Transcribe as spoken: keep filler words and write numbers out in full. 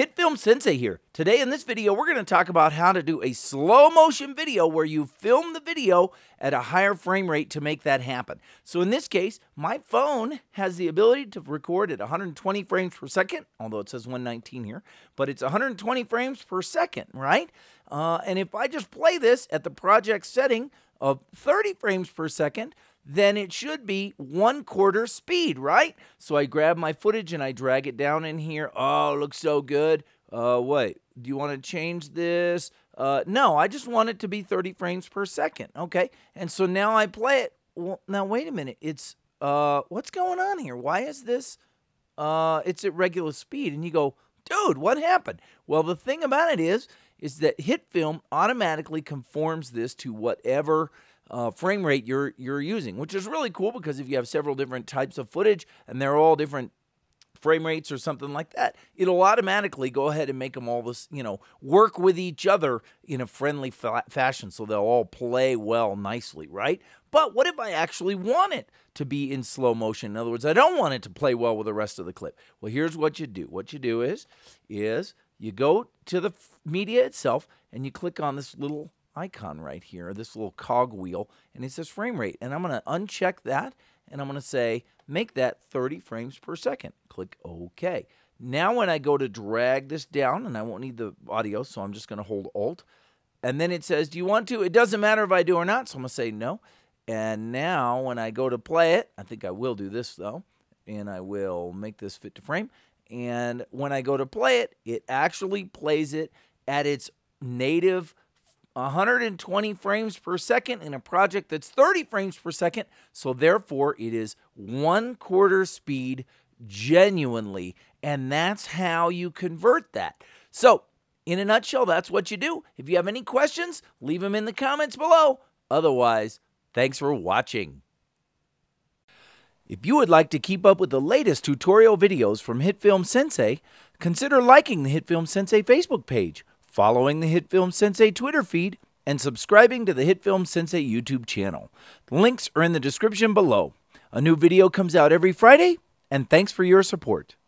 Hit Film Sensei here. Today in this video, we're going to talk about how to do a slow motion video where you film the video at a higher frame rate to make that happen. So in this case, my phone has the ability to record at one hundred twenty frames per second, although it says one nineteen here, but it's one hundred twenty frames per second, right? Uh, and if I just play this at the project setting of thirty frames per second, then it should be one quarter speed, right? So I grab my footage and I drag it down in here. Oh, it looks so good. Uh, wait, do you want to change this? Uh, no, I just want it to be thirty frames per second, okay? And so now I play it. Well, now, wait a minute. It's, uh, what's going on here? Why is this, uh, it's at regular speed? And you go, dude, what happened? Well, the thing about it is, is that Hit Film automatically conforms this to whatever Uh, frame rate you're you're using, which is really cool because if you have several different types of footage and they're all different frame rates or something like that, it'll automatically go ahead and make them all this, you know, work with each other in a friendly fa fashion so they'll all play well nicely, right? But what if I actually want it to be in slow motion? In other words, I don't want it to play well with the rest of the clip. Well, here's what you do. What you do is, is you go to the media itself and you click on this little icon right here, this little cog wheel, and it says frame rate, and I'm going to uncheck that and I'm going to say make that thirty frames per second. Click OK. Now when I go to drag this down, and I won't need the audio, so I'm just going to hold Alt, and then it says, do you want to? It doesn't matter if I do or not, so I'm going to say no. And now when I go to play it, I think I will do this though, and I will make this fit to frame, and when I go to play it, it actually plays it at its native one hundred twenty frames per second in a project that's thirty frames per second, so therefore it is one quarter speed genuinely, and that's how you convert that. So, in a nutshell, that's what you do. If you have any questions, leave them in the comments below. Otherwise, thanks for watching. If you would like to keep up with the latest tutorial videos from Hit Film Sensei, consider liking the Hit Film Sensei Facebook page, following the Hit Film Sensei Twitter feed, and subscribing to the Hit Film Sensei YouTube channel. The links are in the description below. A new video comes out every Friday, and thanks for your support.